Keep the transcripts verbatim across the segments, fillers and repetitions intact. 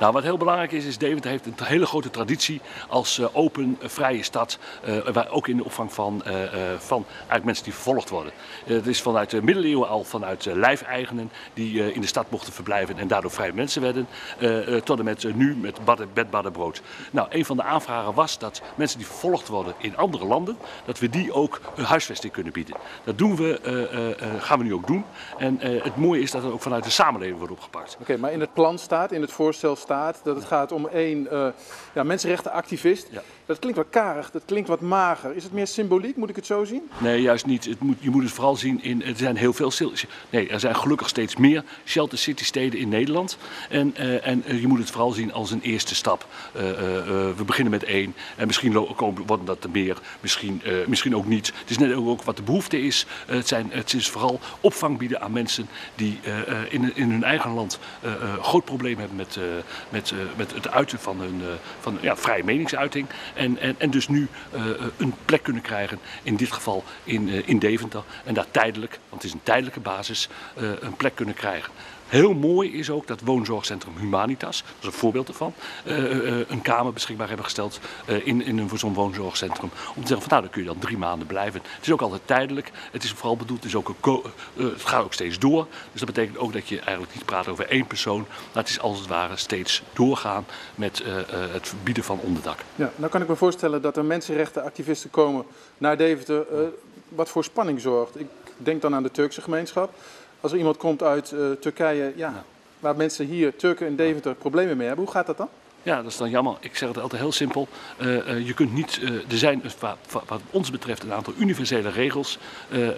Nou, wat heel belangrijk is, is Deventer heeft een hele grote traditie als uh, open, vrije stad. Uh, waar ook in de opvang van, uh, van uit mensen die vervolgd worden. Uh, het is vanuit de middeleeuwen al vanuit uh, lijfeigenen die uh, in de stad mochten verblijven en daardoor vrije mensen werden. Uh, uh, tot en met uh, nu met badden, bed, badden, brood. Nou, een van de aanvragen was dat mensen die vervolgd worden in andere landen, dat we die ook een huisvesting kunnen bieden. Dat doen we, uh, uh, gaan we nu ook doen. En uh, het mooie is dat het ook vanuit de samenleving wordt opgepakt. Oké, okay, maar in het plan staat, in het voorstel staat... dat het gaat om één uh, ja, mensenrechtenactivist. Ja. Dat klinkt wat karig, dat klinkt wat mager. Is het meer symboliek, moet ik het zo zien? Nee, juist niet. Het moet, je moet het vooral zien in, er zijn heel veel, nee, er zijn gelukkig steeds meer Shelter City steden in Nederland. En, uh, en je moet het vooral zien als een eerste stap. Uh, uh, we beginnen met één en misschien komen, worden dat er meer, misschien, uh, misschien ook niet. Het is net ook wat de behoefte is. Uh, het, zijn, het is vooral opvang bieden aan mensen die uh, in, in hun eigen land uh, een groot probleem hebben met... Uh, Met, uh, met het uiten van hun uh, van, ja, vrije meningsuiting. En, en, en dus nu uh, een plek kunnen krijgen, in dit geval in, uh, in Deventer. En daar tijdelijk, want het is een tijdelijke basis, uh, een plek kunnen krijgen. Heel mooi is ook dat woonzorgcentrum Humanitas, dat is een voorbeeld ervan, uh, uh, een kamer beschikbaar hebben gesteld uh, in, in een, voor zo'n woonzorgcentrum. Om te zeggen van nou, dan kun je dan drie maanden blijven. Het is ook altijd tijdelijk. Het is vooral bedoeld, het, is ook een uh, het gaat ook steeds door. Dus dat betekent ook dat je eigenlijk niet praat over één persoon. Maar het is als het ware steeds doorgaan met uh, uh, het bieden van onderdak. Ja, nou kan ik me voorstellen dat er mensenrechtenactivisten komen naar Deventer, uh, wat voor spanning zorgt. Ik denk dan aan de Turkse gemeenschap. Als er iemand komt uit uh, Turkije, ja, waar mensen hier, Turken en Deventer, problemen mee hebben, hoe gaat dat dan? Ja, dat is dan jammer. Ik zeg het altijd heel simpel. Uh, uh, je kunt niet, uh, er zijn wat, wat ons betreft een aantal universele regels. Uh, uh, uh,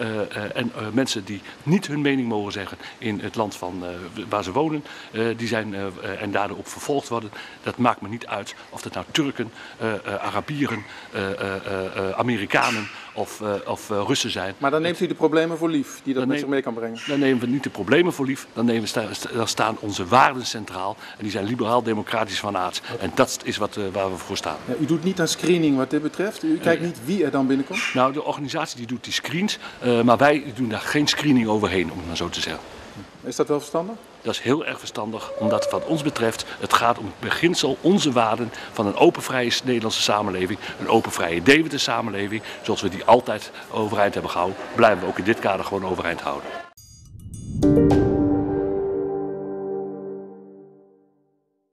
en uh, mensen die niet hun mening mogen zeggen in het land van, uh, waar ze wonen, uh, die zijn, uh, uh, en daardoor ook vervolgd worden. Dat maakt me niet uit of dat nou Turken, uh, uh, Arabieren, uh, uh, uh, Amerikanen of, uh, of uh, Russen zijn. Maar dan neemt u de problemen voor lief die dat met zich mee kan brengen? Dan nemen we niet de problemen voor lief. Dan, nemen we sta, dan staan onze waarden centraal. En die zijn liberaal-democratisch van aard. En dat is wat, uh, waar we voor staan. Ja, u doet niet aan screening wat dit betreft? U kijkt niet wie er dan binnenkomt? Nou, de organisatie die doet die screent, uh, maar wij doen daar geen screening overheen, om het maar zo te zeggen. Is dat wel verstandig? Dat is heel erg verstandig, omdat wat ons betreft, het gaat om het beginsel, onze waarden van een open vrije Nederlandse samenleving, een open vrije Deventer samenleving, zoals we die altijd overeind hebben gehouden, blijven we ook in dit kader gewoon overeind houden.